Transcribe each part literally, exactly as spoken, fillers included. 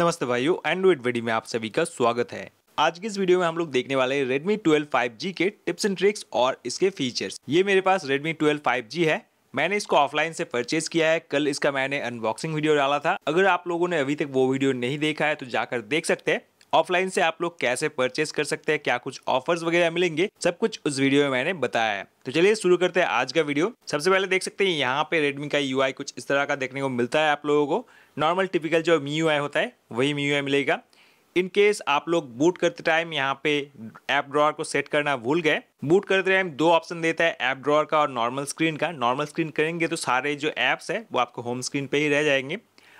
नमस्ते भाइयों, एंड्रॉइड बडी में आप सभी का स्वागत है। आज की इस वीडियो में हम लोग देखने वाले हैं Redmi ट्वेल्व फाइव जी के टिप्स एंड ट्रिक्स और इसके फीचर्स। ये मेरे पास Redmi ट्वेल्व फाइव जी है, मैंने इसको ऑफलाइन से परचेज किया है। कल इसका मैंने अनबॉक्सिंग वीडियो डाला था, अगर आप लोगों ने अभी तक वो वीडियो नहीं देखा है तो जाकर देख सकते हैं। ऑफलाइन से आप लोग कैसे परचेज कर सकते हैं, क्या कुछ ऑफर्स वगैरह मिलेंगे, सब कुछ उस वीडियो में मैंने बताया है। तो चलिए शुरू करते हैं आज का वीडियो। सबसे पहले देख सकते हैं यहाँ पे Redmi का यूआई कुछ इस तरह का देखने को मिलता है। आप लोगों को नॉर्मल टिपिकल जो M I U I होता है वही M I U I मिलेगा। इन केस आप लोग बूट करते टाइम यहाँ पे ऐप ड्रॉअर को सेट करना भूल गए। बूट करते टाइम दो ऑप्शन देता है, ऐप ड्रॉअर का और नॉर्मल स्क्रीन का। नॉर्मल स्क्रीन करेंगे तो सारे जो ऐप्स है वो आपको होम स्क्रीन पे ही रह जाएंगे।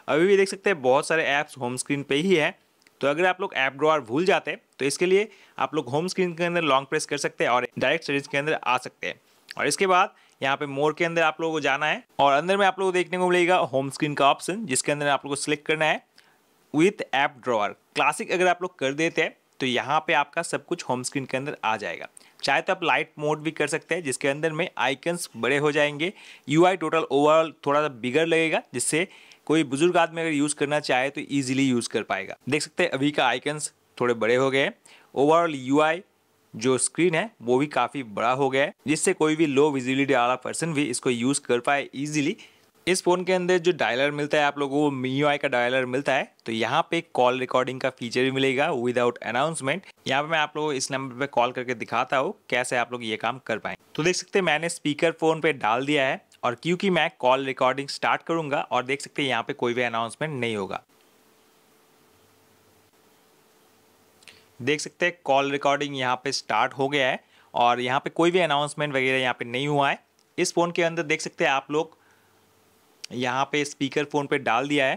अभी भी देख सकते हैं बहुत सारे ऐप्स होम स्क्रीन पे ही है। तो अगर आप लोग ऐप ड्रॉअर भूल जाते हैं तो इसके लिए आप लोग होम स्क्रीन के अंदर लॉन्ग प्रेस कर सकते हैं और डायरेक्ट सेटिंग्स के अंदर आ सकते हैं। और इसके बाद यहाँ पे मोर के अंदर आप लोगों को जाना है और अंदर में आप लोगों को देखने को मिलेगा होम स्क्रीन का ऑप्शन, जिसके अंदर आप लोगों को सिलेक्ट करना है विथ ऐप ड्रॉअर क्लासिक। अगर आप लोग कर देते हैं तो यहाँ पे आपका सब कुछ होम स्क्रीन के अंदर आ जाएगा। चाहे तो आप लाइट मोड भी कर सकते हैं, जिसके अंदर में आइकन्स बड़े हो जाएंगे। यूआई टोटल ओवरऑल थोड़ा सा बिगर लगेगा, जिससे कोई बुजुर्ग आदमी अगर यूज़ करना चाहे तो इजीली यूज़ कर पाएगा। देख सकते हैं अभी का आइकन्स थोड़े बड़े हो गए हैं। ओवरऑल यूआई जो स्क्रीन है वो भी काफ़ी बड़ा हो गया है, जिससे कोई भी लो विजिबिलिटी वाला पर्सन भी इसको यूज़ कर पाए इजीली। इस फ़ोन के अंदर जो डायलर मिलता है आप लोगों को M I U I का डायलर मिलता है, तो यहाँ पे कॉल रिकॉर्डिंग का फीचर भी मिलेगा विदाउट अनाउंसमेंट। यहाँ पे मैं आप लोगों को इस नंबर पे कॉल करके दिखाता हूँ कैसे आप लोग ये काम कर पाएँ। तो देख सकते हैं मैंने स्पीकर फ़ोन पे डाल दिया है और क्योंकि मैं कॉल रिकॉर्डिंग स्टार्ट करूँगा और देख सकते हैं यहाँ पर कोई भी अनाउंसमेंट नहीं होगा। देख सकते हैं कॉल रिकॉर्डिंग यहाँ पर स्टार्ट हो गया है और यहाँ पर कोई भी अनाउंसमेंट वगैरह यहाँ पर नहीं हुआ है। इस फ़ोन के अंदर देख सकते हैं आप लोग यहाँ पे स्पीकर फोन पे डाल दिया है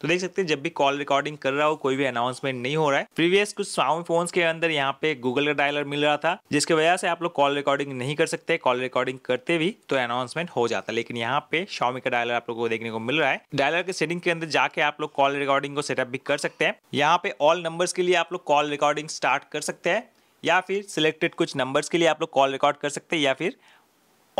तो देख सकते हैं जब भी कॉल रिकॉर्डिंग कर रहा हो कोई भी अनाउंसमेंट नहीं हो रहा है। प्रीवियस कुछ स्वामी फोन्स के अंदर यहाँ पे गूगल का डायलर मिल रहा था, जिसकी वजह से आप लोग कॉल रिकॉर्डिंग नहीं कर सकते। कॉल रिकॉर्डिंग करते भी तो अनाउंसमेंट हो जाता, लेकिन यहाँ पे शाओमी का डायलर आप लोग को देखने को मिल रहा है। डायलर के सेटिंग के अंदर जाके आप लोग कॉल रिकॉर्डिंग को सेटअप भी कर सकते हैं। यहाँ पे ऑल नंबर्स के लिए आप लोग कॉल रिकॉर्डिंग स्टार्ट कर सकते हैं या फिर सिलेक्टेड कुछ नंबर्स के लिए आप लोग कॉल रिकॉर्ड कर सकते हैं या फिर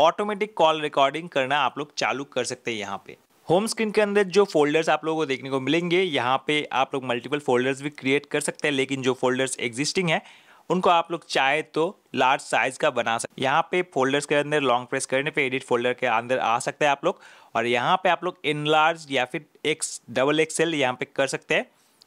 ऑटोमेटिक कॉल रिकॉर्डिंग करना आप लोग चालू कर सकते हैं। यहाँ पे होम स्क्रीन के अंदर जो फोल्डर्स आप लोगों को देखने को मिलेंगे, यहाँ पे आप लोग मल्टीपल फोल्डर्स भी क्रिएट कर सकते हैं, लेकिन जो फोल्डर्स एग्जिस्टिंग है उनको आप लोग चाहे तो लार्ज साइज का बना सकते हैं। यहाँ पे फोल्डर्स के अंदर लॉन्ग प्रेस करने पे एडिट फोल्डर के अंदर आ सकते हैं आप लोग और यहाँ पे आप लोग इनलार्ज या फिर एक्स डबल एक्सएल यहाँ पे कर सकते हैं।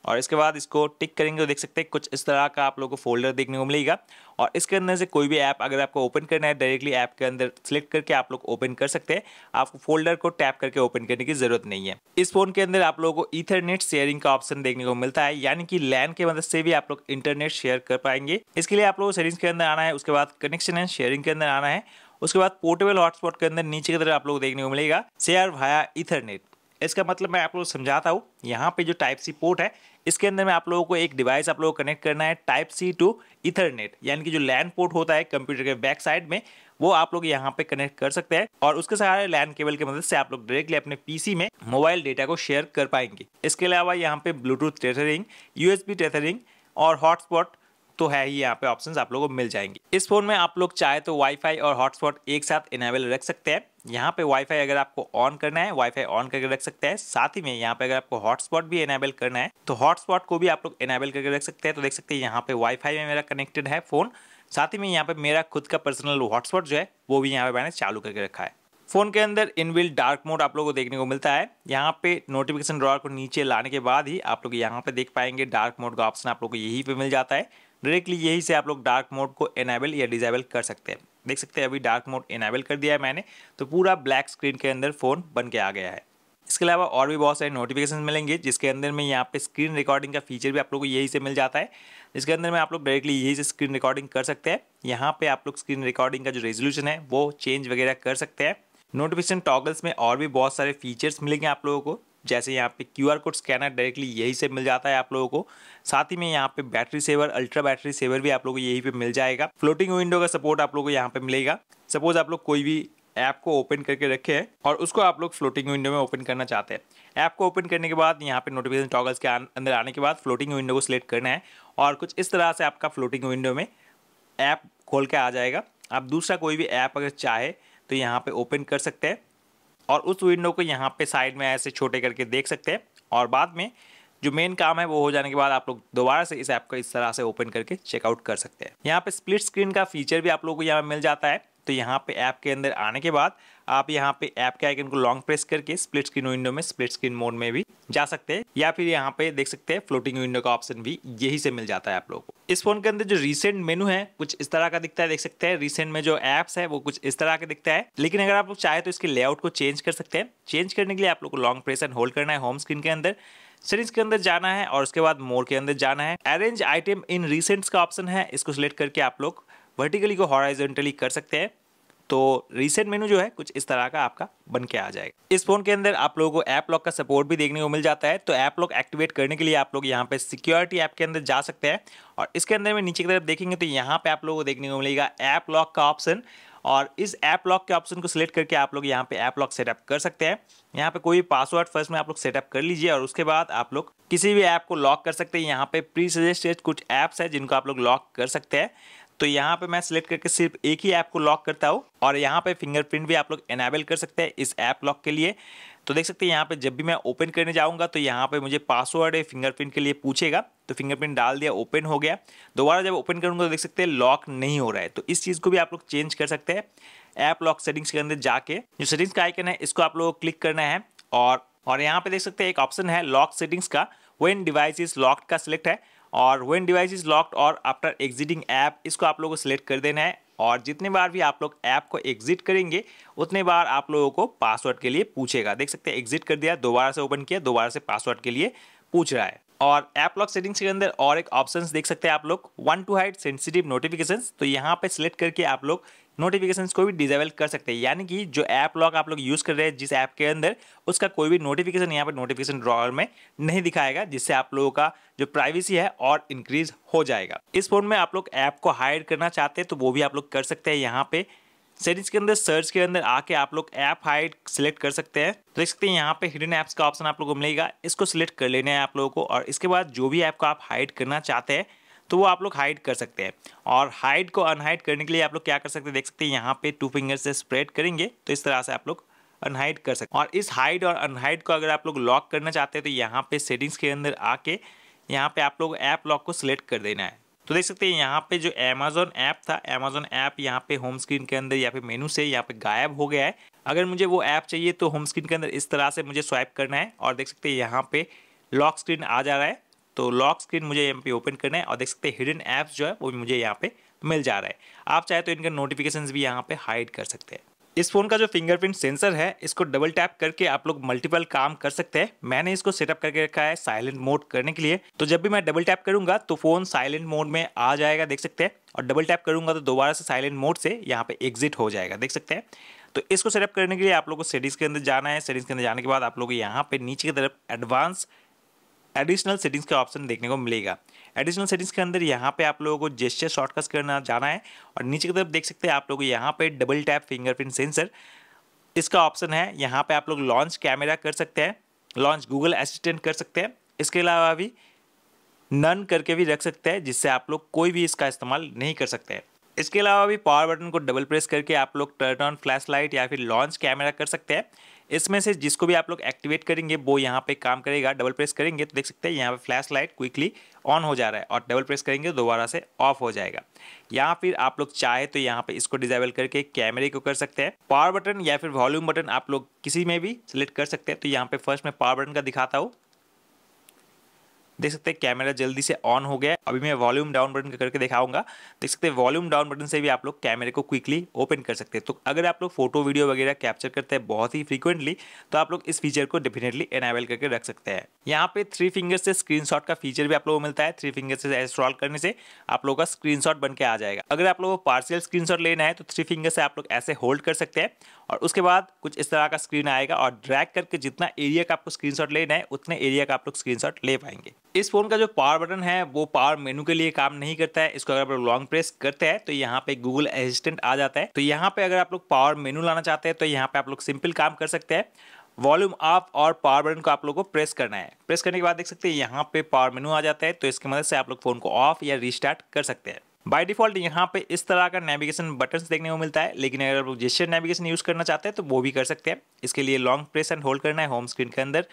और इसके बाद इसको टिक करेंगे तो देख सकते हैं कुछ इस तरह का आप लोगों को फोल्डर देखने को मिलेगा और इसके अंदर से कोई भी ऐप अगर आपको ओपन करना है डायरेक्टली ऐप के अंदर सेलेक्ट करके आप लोग ओपन कर सकते हैं। आपको फोल्डर को टैप करके ओपन करने की ज़रूरत नहीं है। इस फ़ोन के अंदर आप लोगों को ईथरनेट शेयरिंग का ऑप्शन देखने को मिलता है, यानी कि लैन के मदद से भी आप लोग इंटरनेट शेयर कर पाएंगे। इसके लिए आप लोगों को सेटिंग्स के अंदर आना है, उसके बाद कनेक्शन एंड शेयरिंग के अंदर आना है, उसके बाद पोर्टेबल हॉटस्पॉट के अंदर नीचे की तरफ आप लोग देखने को मिलेगा शेयर वाया ईथरनेट। इसका मतलब मैं आप लोगों को समझाता हूँ। यहाँ पे जो टाइप सी पोर्ट है इसके अंदर में आप लोगों को एक डिवाइस आप लोगों को कनेक्ट करना है टाइप सी टू इथरनेट, यानी कि जो लैन पोर्ट होता है कंप्यूटर के बैक साइड में वो आप लोग यहाँ पे कनेक्ट कर सकते हैं और उसके सहारे लैन केबल की मदद से आप लोग डायरेक्टली अपने पीसी में मोबाइल डेटा को शेयर कर पाएंगे। इसके अलावा यहाँ पे ब्लूटूथ टेथरिंग, यूएसबी टेथरिंग और हॉटस्पॉट तो है ही, यहाँ पे ऑप्शंस आप लोगों को मिल जाएंगे। इस फोन में आप लोग चाहे तो वाईफाई और हॉटस्पॉट एक साथ इनेबल रख सकते हैं। यहाँ पे वाईफाई अगर आपको ऑन करना है वाईफाई ऑन करके रख सकते हैं, साथ ही में यहाँ पे अगर आपको हॉटस्पॉट भी इनेबल करना है तो हॉटस्पॉट को भी आप लोग इनेबल करके रख सकते हैं। तो देख सकते हैं यहाँ पे वाईफाई में मेरा कनेक्टेड है फ़ोन, साथ ही में यहाँ पे मेरा खुद का पर्सनल हॉटस्पॉट जो है वो भी यहाँ पे मैंने चालू करके रखा है। फ़ोन के अंदर इनबिल्ट डार्क मोड आप लोगों को देखने को मिलता है। यहाँ पे नोटिफिकेशन ड्रॉअर को नीचे लाने के बाद ही आप लोग यहाँ पे देख पाएंगे डार्क मोड का ऑप्शन आप लोग को यहीं पे मिल जाता है। डायरेक्टली यही से आप लोग डार्क मोड को इनेबल या डिसेबल कर सकते हैं। देख सकते हैं अभी डार्क मोड इनेबल कर दिया है मैंने तो पूरा ब्लैक स्क्रीन के अंदर फ़ोन बन के आ गया है। इसके अलावा और भी बहुत सारे नोटिफिकेशन मिलेंगे, जिसके अंदर में यहाँ पे स्क्रीन रिकॉर्डिंग का फीचर भी आप लोगों को यही से मिल जाता है। इसके अंदर में आप लोग डायरेक्टली यही से स्क्रीन रिकॉर्डिंग कर सकते हैं। यहाँ पे आप लोग स्क्रीन रिकॉर्डिंग का जो रेजोल्यूशन है वो चेंज वगैरह कर सकते हैं। नोटिफिकेशन टॉगल्स में और भी बहुत सारे फीचर्स मिलेंगे आप लोगों को, जैसे यहाँ पे Q R code scanner directly यही से मिल जाता है आप लोगों को। साथ ही में यहाँ पे battery saver, ultra battery saver भी आप लोगों को यही पे मिल जाएगा। फ्लोटिंग विंडो का सपोर्ट आप लोगों को यहाँ पे मिलेगा। सपोज आप लोग कोई भी ऐप को ओपन करके रखे हैं और उसको आप लोग फ्लोटिंग विंडो में ओपन करना चाहते हैं। ऐप को ओपन करने के बाद यहाँ पे नोटिफिकेशन टॉगल्स के अंदर आने के बाद फ्लोटिंग विंडो को सिलेक्ट करना है और कुछ इस तरह से आपका फ्लोटिंग विंडो में ऐप खोल के आ जाएगा। आप दूसरा कोई भी ऐप अगर चाहे तो यहाँ पे ओपन कर सकते हैं। और उस विंडो को यहाँ पे साइड में ऐसे छोटे करके देख सकते हैं। और बाद में जो मेन काम है वो हो जाने के बाद आप लोग दोबारा से इस ऐप को इस तरह से ओपन करके चेकआउट कर सकते हैं। यहाँ पे स्प्लिट स्क्रीन का फीचर भी आप लोगों को यहाँ पे मिल जाता है। तो यहाँ पे ऐप के अंदर आने के बाद आप यहाँ पे ऐप के आइकन को लॉन्ग प्रेस करके स्प्लिट स्क्रीन विंडो में स्प्लिट स्क्रीन मोड में भी जा सकते हैं, या फिर यहाँ पे देख सकते हैं फ्लोटिंग विंडो का ऑप्शन भी यही से मिल जाता है आप लोगों को। इस फोन के अंदर जो रिसेंट मेनू है कुछ इस तरह का दिखता है, देख सकते हैं। रिसेंट में जो एप्स है वो कुछ इस तरह का दिखता है, लेकिन अगर आप लोग चाहे तो इसके लेआउट को चेंज कर सकते हैं। चेंज करने के लिए आप लोग को लॉन्ग प्रेस एंड होल्ड करना है, होम स्क्रीन के अंदर सेटिंग्स के अंदर जाना है और उसके बाद मोर के अंदर जाना है। अरेंज आइटम इन रिसेंट्स का ऑप्शन है, इसको सिलेक्ट करके आप लोग वर्टिकली को हॉराइजॉन्टली कर सकते हैं। तो रिसेंट मेनू जो है कुछ इस तरह का आपका बन के आ जाएगा। इस फोन के अंदर आप लोगों को ऐप लॉक का सपोर्ट भी देखने को मिल जाता है। तो ऐप लॉक एक्टिवेट करने के लिए आप लोग यहाँ पे सिक्योरिटी ऐप के अंदर जा सकते हैं और इसके अंदर में नीचे की तरफ देखेंगे तो यहाँ पे आप लोगों को देखने को मिलेगा ऐप लॉक का ऑप्शन, और इस ऐप लॉक के ऑप्शन को सिलेक्ट करके आप लोग यहाँ पे ऐप लॉक सेटअप कर सकते हैं। यहाँ पे कोई भी पासवर्ड फर्स्ट में आप लोग सेटअप कर लीजिए और उसके बाद आप लोग किसी भी ऐप को लॉक कर सकते हैं। यहाँ पे प्री सजेस्टेड कुछ ऐप्स है जिनको आप लोग लॉक कर सकते हैं। तो यहाँ पे मैं सिलेक्ट करके सिर्फ एक ही ऐप को लॉक करता हूँ और यहाँ पे फिंगरप्रिंट भी आप लोग एनेबल कर सकते हैं इस ऐप लॉक के लिए। तो देख सकते हैं यहाँ पे जब भी मैं ओपन करने जाऊँगा तो यहाँ पे मुझे पासवर्ड या फिंगरप्रिंट के लिए पूछेगा। तो फिंगरप्रिंट डाल दिया, ओपन हो गया। दोबारा जब ओपन करूँगा तो देख सकते हैं लॉक नहीं हो रहा है। तो इस चीज़ को भी आप लोग चेंज कर सकते हैं। ऐप लॉक सेटिंग्स के अंदर जाके जो सेटिंग्स का आइकन है इसको आप लोगों को क्लिक करना है और और यहाँ पे देख सकते हैं एक ऑप्शन है लॉक सेटिंग्स का, व्हेन डिवाइस इज लॉक्ड का सिलेक्ट है और व्हेन डिवाइस इज लॉक्ड और आफ्टर एग्जिटिंग ऐप इसको आप लोगों को सिलेक्ट कर देना है। और जितने बार भी आप लोग ऐप को एग्जिट करेंगे उतने बार आप लोगों को पासवर्ड के लिए पूछेगा। देख सकते हैं एग्जिट कर दिया, दोबारा से ओपन किया, दोबारा से पासवर्ड के लिए पूछ रहा है। और ऐप लॉक सेटिंग्स के अंदर और एक ऑप्शंस देख सकते हैं आप लोग, one two hide sensitive notifications. तो यहाँ पे सिलेक्ट करके आप लोग नोटिफिकेशंस को भी डिसेबल कर सकते हैं, यानी कि जो ऐप लॉक आप लोग यूज़ कर रहे हैं जिस ऐप के अंदर उसका कोई भी नोटिफिकेशन यहाँ पे नोटिफिकेशन ड्रॉअर में नहीं दिखाएगा, जिससे आप लोगों का जो प्राइवेसी है और इंक्रीज हो जाएगा। इस फोन में आप लोग ऐप को हाइड करना चाहते हैं तो वो भी आप लोग कर सकते हैं। यहाँ पे सेटिंग्स के अंदर सर्च के अंदर आके आप लोग ऐप हाइड सिलेक्ट कर सकते हैं। तो देख सकते हैं यहाँ पे हिडन ऐप्स का ऑप्शन आप लोगों को मिलेगा, इसको सिलेक्ट कर लेना है आप लोगों को और इसके बाद जो भी ऐप को आप हाइड करना चाहते हैं तो वो आप लोग हाइड कर सकते हैं। और हाइड को अनहाइड करने के लिए आप लोग क्या कर सकते हैं, देख सकते हैं यहाँ पे टू फिंगर से स्प्रेड करेंगे तो इस तरह से आप लोग अनहाइड कर सकते हैं। और इस हाइड और अनहाइड को अगर आप लोग लॉक करना चाहते हैं तो यहाँ पे सेटिंग्स के अंदर आके यहाँ पे आप लोग ऐप लॉक को सिलेक्ट कर देना है। तो देख सकते हैं यहाँ पे जो Amazon ऐप था, Amazon ऐप यहाँ पे होम स्क्रीन के अंदर या फिर मेनू से यहाँ पे गायब हो गया है। अगर मुझे वो ऐप चाहिए तो होम स्क्रीन के अंदर इस तरह से मुझे स्वाइप करना है और देख सकते हैं यहाँ पे लॉक स्क्रीन आ जा रहा है। तो लॉक स्क्रीन मुझे यहाँ पे ओपन करना है और देख सकते हैं हिडन ऐप्स जो है वो मुझे यहाँ पे मिल जा रहा है। आप चाहे तो इनका नोटिफिकेशन भी यहाँ पे हाइड कर सकते हैं। इस फोन का जो फिंगरप्रिंट सेंसर है इसको डबल टैप करके आप लोग मल्टीपल काम कर सकते हैं। मैंने इसको सेटअप करके रखा है साइलेंट मोड करने के लिए। तो जब भी मैं डबल टैप करूंगा तो फोन साइलेंट मोड में आ जाएगा, देख सकते हैं। और डबल टैप करूंगा तो दोबारा से साइलेंट मोड से यहाँ पे एग्जिट हो जाएगा, देख सकते हैं। तो इसको सेटअप करने के लिए आप लोग को सेटिंग्स के अंदर जाना है। सेटिंग्स के अंदर जाने के बाद आप लोग यहाँ पे नीचे की तरफ एडवांस एडिशनल सेटिंग्स का ऑप्शन देखने को मिलेगा। एडिशनल सेटिंग्स के अंदर यहाँ पे आप लोगों को जेस्चर शॉर्टकट्स करना जाना है और नीचे की तरफ देख सकते हैं आप लोग यहाँ पे डबल टैप फिंगरप्रिंट सेंसर इसका ऑप्शन है। यहाँ पे आप लोग लॉन्च कैमरा कर सकते हैं, लॉन्च गूगल असिस्टेंट कर सकते हैं। इसके अलावा भी नन करके भी रख सकते हैं, जिससे आप लोग कोई भी इसका इस्तेमाल नहीं कर सकते हैं। इसके अलावा भी पावर बटन को डबल प्रेस करके आप लोग टर्न ऑन फ्लैश लाइट या फिर लॉन्च कैमरा कर सकते हैं। इसमें से जिसको भी आप लोग एक्टिवेट करेंगे वो यहाँ पे काम करेगा। डबल प्रेस करेंगे तो देख सकते हैं यहाँ पे फ्लैश लाइट क्विकली ऑन हो जा रहा है और डबल प्रेस करेंगे तो दोबारा से ऑफ हो जाएगा। या फिर आप लोग चाहे तो यहाँ पे इसको डिसेबल करके कैमरे को कर सकते हैं। पावर बटन या फिर वॉल्यूम बटन आप लोग किसी में भी सिलेक्ट कर सकते हैं। तो यहाँ पे फर्स्ट मैं पावर बटन का दिखाता हूँ, देख सकते हैं कैमरा जल्दी से ऑन हो गया। अभी मैं वॉल्यूम डाउन बटन करके दिखाऊंगा, देख सकते हैं वॉल्यूम डाउन बटन से भी आप लोग कैमरे को क्विकली ओपन कर सकते हैं। तो अगर आप लोग फोटो वीडियो वगैरह कैप्चर करते हैं बहुत ही फ्रीक्वेंटली तो आप लोग इस फीचर को डेफिनेटली एनेबल करके रख सकते हैं। यहाँ पे थ्री फिंगर से स्क्रीनशॉट का फीचर भी आप लोगों को मिलता है। थ्री फिंगर से स्क्रॉल करने से आप लोगों का स्क्रीनशॉट बनके आ जाएगा। अगर आप लोगों को पार्शियल स्क्रीनशॉट लेना है तो थ्री फिंगर से आप लोग ऐसे होल्ड कर सकते हैं और उसके बाद कुछ इस तरह का स्क्रीन आएगा और ड्रैग करके जितना एरिया का आपको स्क्रीनशॉट लेना है उतने एरिया का आप लोग स्क्रीनशॉट ले पाएंगे। इस फोन का जो पावर बटन है वो पावर मेनू के लिए काम नहीं करता है। इसको अगर आप लोग लॉन्ग प्रेस करते हैं तो यहाँ पे गूगल असिस्टेंट आ जाता है। तो यहाँ पे अगर आप लोग पावर मेनू लाना चाहते हैं तो यहाँ पे आप लोग सिंपल काम कर सकते हैं। वॉल्यूम अप और पावर बटन को आप लोगों को प्रेस करना है। प्रेस करने के बाद देख सकते हैं यहाँ पे पावर मेनू आ जाता है। तो इसकी मदद से आप लोग फोन को ऑफ या रिस्टार्ट कर सकते हैं। बाय डिफॉल्ट यहाँ पे इस तरह का नेविगेशन बटन्स देखने को मिलता है, लेकिन अगर आप जेस्चर नेविगेशन यूज़ करना चाहते हैं तो वो भी कर सकते हैं। इसके लिए लॉन्ग प्रेस एंड होल्ड करना है, होम स्क्रीन के अंदर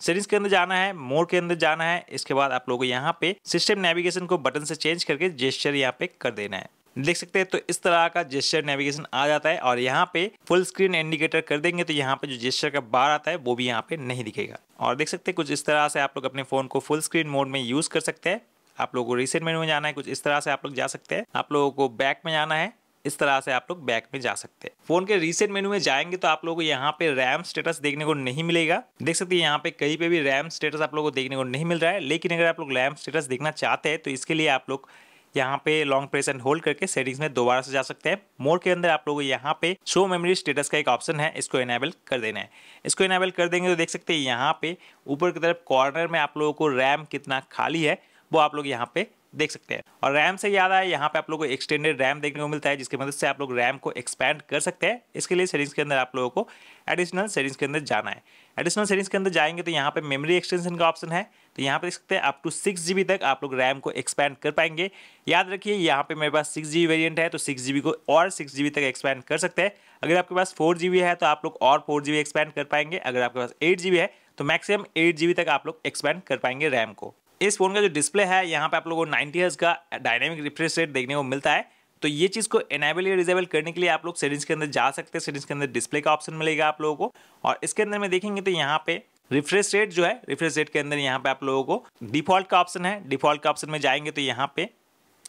सेटिंग्स के अंदर जाना है, मोर के अंदर जाना है। इसके बाद आप लोगों को यहाँ पे सिस्टम नेविगेशन को बटन से चेंज करके जेस्चर यहाँ पे कर देना है। देख सकते हैं तो इस तरह का जेस्चर नेविगेशन आ जाता है और यहाँ पे फुल स्क्रीन इंडिकेटर कर देंगे तो यहाँ पे जो जेस्चर का बार आता है वो भी यहाँ पे नहीं दिखेगा। और देख सकते हैं कुछ इस तरह से आप लोग अपने फोन को फुल स्क्रीन मोड में यूज कर सकते हैं। आप लोगों को रीसेंट मेनू में जाना है, कुछ इस तरह से आप लोग जा सकते हैं। आप लोगों को बैक में जाना है, इस तरह से आप लोग बैक में जा सकते हैं। फोन के रीसेंट मेनू में जाएंगे तो आप लोगों को यहाँ पे रैम स्टेटस देखने को नहीं मिलेगा। देख सकते हैं यहाँ पे कहीं पे भी रैम स्टेटस आप लोगों को देखने को नहीं मिल रहा है, लेकिन अगर आप लोग रैम स्टेटस देखना चाहते हैं तो इसके लिए आप लोग यहाँ पे लॉन्ग प्रेस एंड होल्ड करके सेटिंग्स में दोबारा से जा सकते हैं। मोर के अंदर आप लोगों को यहाँ पे शो मेमोरी स्टेटस का एक ऑप्शन है, इसको इनेबल कर देना है। इसको इनेबल कर देंगे तो देख सकते हैं यहाँ पे ऊपर की तरफ कॉर्नर में आप लोगों को रैम कितना खाली है वो आप लोग यहाँ पे देख सकते हैं। और रैम से याद आए, यहाँ पे आप लोगों को एक्सटेंडेड रैम देखने को मिलता है, जिसकी मदद से आप लोग रैम को एक्सपैंड कर सकते हैं। इसके लिए सेटिंग्स के अंदर आप लोगों को एडिशनल सेटिंग्स के अंदर जाना है। एडिशनल सेटिंग्स के अंदर जाएंगे तो यहाँ पे मेमोरी एक्सटेंशन का ऑप्शन है, तो यहाँ पे देख सकते हैं अप टू सिक्स जीबी तक आप लोग रैम को एक्सपैंड कर पाएंगे। याद रखिए यहाँ पे मेरे पास सिक्स जीबी वेरियंट है, तो सिक्स जीबी को और सिक्स जीबी तक एक्सपैंड कर सकते हैं। अगर आपके पास फोर जीबी है तो आप लोग और फोर जीबी एक्सपैंड कर पाएंगे। अगर आपके पास एट जीबी है तो मैक्सिमम एट जीबी तक आप लोग एक्सपैंड कर पाएंगे रैम को। इस फोन का जो डिस्प्ले है यहाँ पे आप लोगों को नाइन्टी हर्ट्ज का डायनेमिक रिफ्रेश रेट देखने को मिलता है, तो ये चीज़ को एनेबल या डिसेबल करने के लिए आप लोग सेटिंग्स के अंदर जा सकते हैं। सेटिंग्स के अंदर डिस्प्ले का ऑप्शन मिलेगा आप लोगों को, और इसके अंदर में देखेंगे तो यहाँ पे रिफ्रेश रेट जो है, रिफ्रेश रेट के अंदर यहाँ पे आप लोगों को डिफॉल्ट का ऑप्शन है। डिफॉल्ट का ऑप्शन में जाएंगे तो यहाँ पे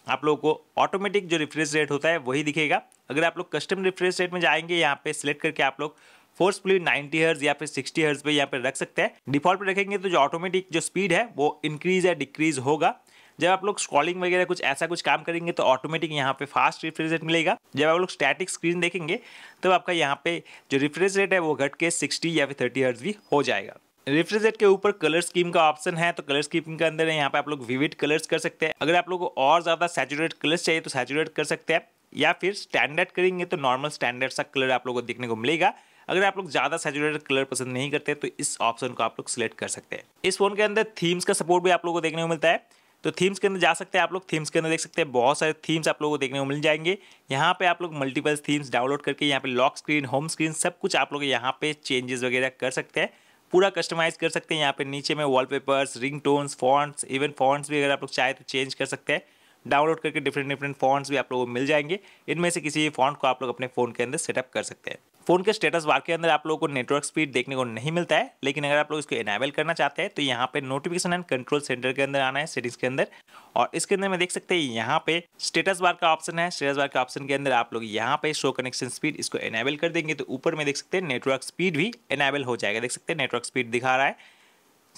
आप लोगों को ऑटोमेटिक जो रिफ्रेश रेट होता है वही दिखेगा। अगर आप लोग कस्टम रिफ्रेश रेट में जाएंगे, यहाँ पे सिलेक्ट करके आप लोग फोर्सफुली नाइन्टी हर्ट्ज या फिर सिक्सटी हर्ट्ज पे यहाँ पे रख सकते हैं। डिफॉल्ट पे रखेंगे तो जो ऑटोमेटिक जो स्पीड है वो इंक्रीज या डिक्रीज होगा। जब आप लोग स्क्रॉलिंग वगैरह कुछ ऐसा कुछ काम करेंगे तो ऑटोमेटिक यहाँ पे फास्ट रिफ्रेश रेट मिलेगा। जब आप लोग स्टैटिक स्क्रीन देखेंगे तो आपका यहाँ पे जो रिफ्रेश रेट है वो घट के सिक्सटी या फिर थर्टी हर्ट्ज भी हो जाएगा। रिफ्रेश रेट के ऊपर कलर स्कीम का ऑप्शन है, तो कलर स्कीम के अंदर यहाँ पे आप लोग विविड कलर्स कर सकते हैं। अगर आप लोग को और ज़्यादा सैचुरेट कलर्स चाहिए तो सैचुरेट कर सकते हैं, या फिर स्टैंडर्ड करेंगे तो नॉर्मल स्टैंडर्ड सा कलर आप लोग को देखने को मिलेगा। अगर आप लोग ज़्यादा सैचुरेटेड कलर पसंद नहीं करते तो इस ऑप्शन को आप लोग सिलेक्ट कर सकते हैं। इस फोन के अंदर थीम्स का सपोर्ट भी आप लोगों को देखने को मिलता है, तो थीम्स के अंदर जा सकते हैं आप लोग। थीम्स के अंदर देख सकते हैं बहुत सारे थीम्स आप लोगों को देखने को मिल जाएंगे। यहाँ पे आप लोग मल्टीपल थीम्स डाउनलोड करके यहाँ पे लॉक स्क्रीन, होम स्क्रीन, सब कुछ आप लोग यहाँ पे चेंजेस वगैरह कर सकते हैं, पूरा कस्टमाइज कर सकते हैं। यहाँ पे नीचे में wallpapers, ringtones, fonts, even fonts भी अगर आप लोग चाहे तो चेंज कर सकते हैं। डाउनलोड करके डिफरेंट डिफरेंट फॉन्ट्स भी आप लोगों को मिल जाएंगे। इनमें से किसी भी फॉन्ट को आप लोग अपने फोन के अंदर सेटअप कर सकते हैं। फोन के स्टेटस बार के अंदर आप लोगों को नेटवर्क स्पीड देखने को नहीं मिलता है, लेकिन अगर आप लोग इसको इनेबल करना चाहते हैं तो यहाँ पे नोटिफिकेशन एंड कंट्रोल सेंटर के अंदर आना है, सेटिंग्स के अंदर, और इसके अंदर में देख सकते हैं यहाँ पे स्टेटस बार का ऑप्शन है। स्टेटस बार के ऑप्शन के अंदर आप लोग यहाँ पे शो कनेक्शन स्पीड, इसको इनेबल कर देंगे तो ऊपर में देख सकते हैं नेटवर्क स्पीड भी इनेबल हो जाएगा। देख सकते हैं नेटवर्क स्पीड दिखा रहा है।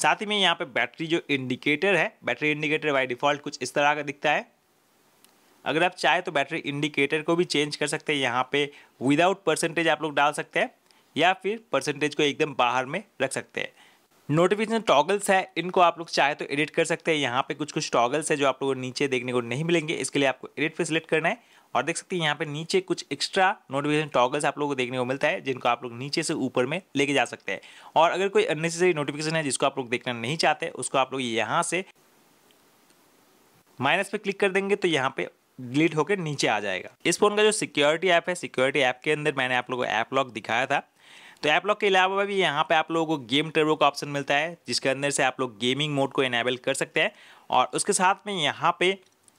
साथ ही में यहाँ पे बैटरी जो इंडिकेटर है, बैटरी इंडिकेटर बाय डिफॉल्ट कुछ इस तरह का दिखता है। अगर आप चाहे तो बैटरी इंडिकेटर को भी चेंज कर सकते हैं। यहाँ पे विदाउट परसेंटेज आप लोग डाल सकते हैं, या फिर परसेंटेज को एकदम बाहर में रख सकते हैं। नोटिफिकेशन टॉगल्स है, इनको आप लोग चाहे तो एडिट कर सकते हैं। यहाँ पे कुछ कुछ टॉगल्स है जो आप लोगों को नीचे देखने को नहीं मिलेंगे, इसके लिए आपको एडिट पे सिलेक्ट करना है। और देख सकते हैं यहाँ पे नीचे कुछ एक्स्ट्रा नोटिफिकेशन टॉगल्स आप लोगों को देखने को मिलता है, जिनको आप लोग नीचे से ऊपर में लेके जा सकते हैं। और अगर कोई अननेसेसरी नोटिफिकेशन है जिसको आप लोग देखना नहीं चाहते, उसको आप लोग यहाँ से माइनस पे क्लिक कर देंगे तो यहाँ पे डिलीट होकर नीचे आ जाएगा। इस फोन का जो सिक्योरिटी ऐप है, सिक्योरिटी ऐप के अंदर मैंने आप लोगों को ऐप लॉक दिखाया था, तो ऐप लॉक के अलावा भी यहाँ पे आप लोगों को गेम टर्बो का ऑप्शन मिलता है, जिसके अंदर से आप लोग गेमिंग मोड को इनेबल कर सकते हैं। और उसके साथ में यहाँ पे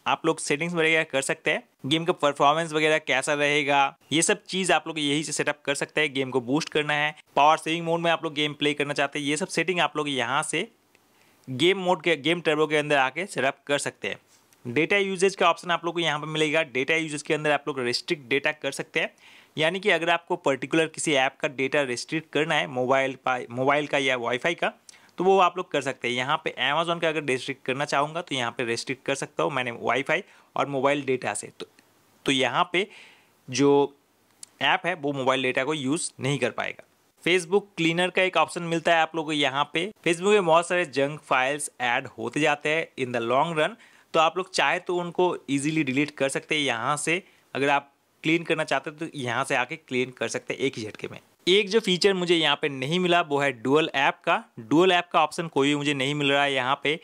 आप लोग सेटिंग्स वगैरह कर सकते हैं, गेम का परफॉर्मेंस वगैरह कैसा रहेगा, ये सब चीज़ आप लोग यही से सेटअप कर सकते हैं। गेम को बूस्ट करना है, पावर सेविंग मोड में आप लोग गेम प्ले करना चाहते हैं, ये सब सेटिंग आप लोग यहाँ से गेम मोड के गेम टर्बो के अंदर आके सेटअप कर सकते हैं। डेटा यूजेज का ऑप्शन आप लोग को यहाँ पे मिलेगा। डेटा यूजेज के अंदर आप लोग रेस्ट्रिक्ट डेटा कर सकते हैं, यानी कि अगर आपको पर्टिकुलर किसी ऐप का डेटा रेस्ट्रिक्ट करना है, मोबाइल मोबाइल का या वाईफाई का, तो वो आप लोग कर सकते हैं। यहाँ पे Amazon का अगर रेस्ट्रिक्ट करना चाहूँगा तो यहाँ पे रेस्ट्रिक्ट कर सकता हूँ मैंने वाईफाई और मोबाइल डेटा से, तो तो यहाँ पे जो ऐप है वो मोबाइल डेटा को यूज़ नहीं कर पाएगा। फेसबुक क्लीनर का एक ऑप्शन मिलता है आप लोगों को यहाँ पे। फेसबुक में बहुत सारे जंक फाइल्स ऐड होते जाते हैं इन द लॉन्ग रन, तो आप लोग चाहे तो उनको ईजिली डिलीट कर सकते हैं। यहाँ से अगर आप क्लीन करना चाहते हैं तो यहाँ से आके क्लीन कर सकते हैं एक ही झटके में। एक जो फीचर मुझे यहाँ पे नहीं मिला वो है डुअल ऐप का। डुअल ऐप का ऑप्शन कोई मुझे नहीं मिल रहा है यहाँ पे,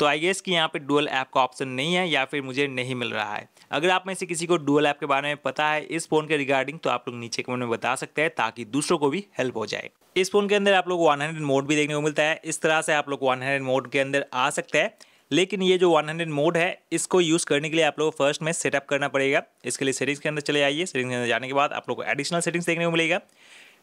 तो आई गेस कि यहाँ पे डुअल ऐप का ऑप्शन नहीं है या फिर मुझे नहीं मिल रहा है। अगर आप में से किसी को डुअल ऐप के बारे में पता है इस फ़ोन के रिगार्डिंग तो आप लोग नीचे कमेंट में बता सकते हैं ताकि दूसरों को भी हेल्प हो जाए। इस फ़ोन के अंदर आप लोग वन हंड्रेड मोड भी देखने को मिलता है। इस तरह से आप लोग वन हंड्रेड मोड के अंदर आ सकते हैं, लेकिन ये जो वन हंड्रेड मोड है इसको यूज़ करने के लिए आप लोग फर्स्ट में सेटअप करना पड़ेगा। इसके लिए सेटिंग्स के अंदर चले आइए। सेटिंग्स के अंदर जाने के बाद आप लोग को एडिशनल सेटिंग्स देखने को मिलेगा।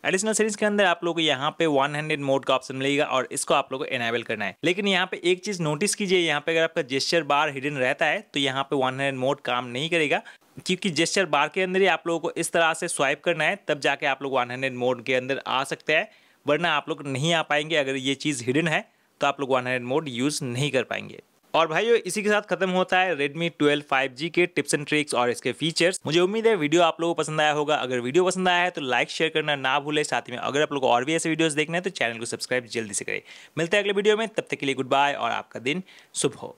एडिशनल सीरीज के अंदर आप लोग यहाँ पे वन हंड्रेड मोड का ऑप्शन मिलेगा और इसको आप लोग को एनेबल करना है। लेकिन यहाँ पे एक चीज़ नोटिस कीजिए, यहाँ पे अगर आपका जेस्चर बार हिडन रहता है तो यहाँ पे वन हंड्रेड मोड काम नहीं करेगा, क्योंकि जेस्चर बार के अंदर ही आप लोगों को इस तरह से स्वाइप करना है, तब जाके आप लोग वन हंड्रेड मोड के अंदर आ सकते हैं, वरना आप लोग नहीं आ पाएंगे। अगर ये चीज़ हिडन है तो आप लोग वन हंड्रेड मोड यूज़ नहीं कर पाएंगे। और भाइयों, इसी के साथ खत्म होता है Redmi ट्वेल्व फाइव जी के टिप्स एंड ट्रिक्स और इसके फीचर्स। मुझे उम्मीद है वीडियो आप लोगों को पसंद आया होगा। अगर वीडियो पसंद आया है तो लाइक शेयर करना ना भूले। साथ में अगर आप लोगों को और भी ऐसे वीडियोस देखने हैं तो चैनल को सब्सक्राइब जल्दी से करें। मिलते हैं अगले वीडियो में, तब तक के लिए गुड बाय और आपका दिन शुभ हो।